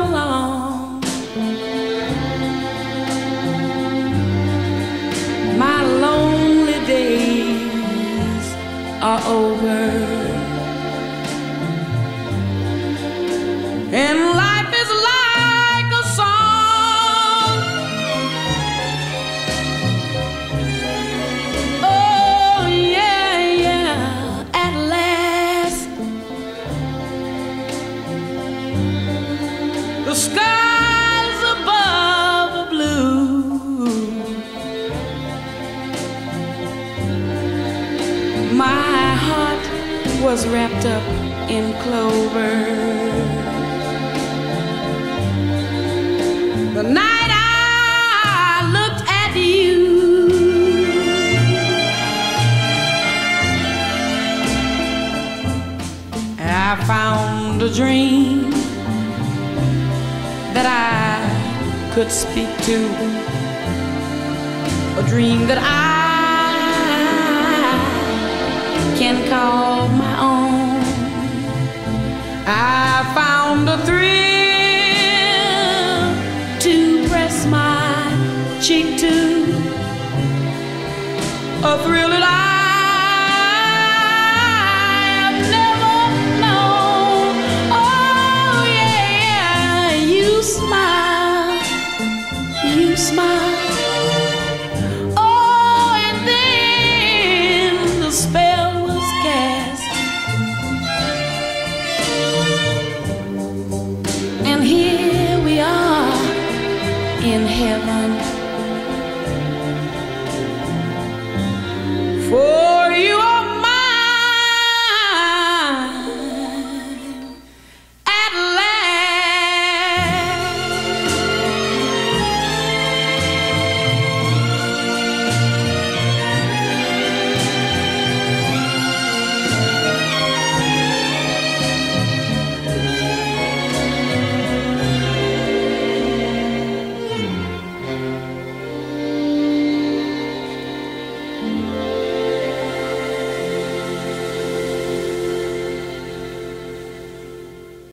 come along. My lonely days are over, and life is like a song. Oh yeah, yeah, at last the skies above are blue. My heart was wrapped up in clover the night I looked at you. I found a dream that I could speak to, a dream that I can call my own. I found a thrill my cheek to, a thrill that I've never known. Oh yeah, yeah, you smile, oh and then the spell was cast, and here we are in heaven.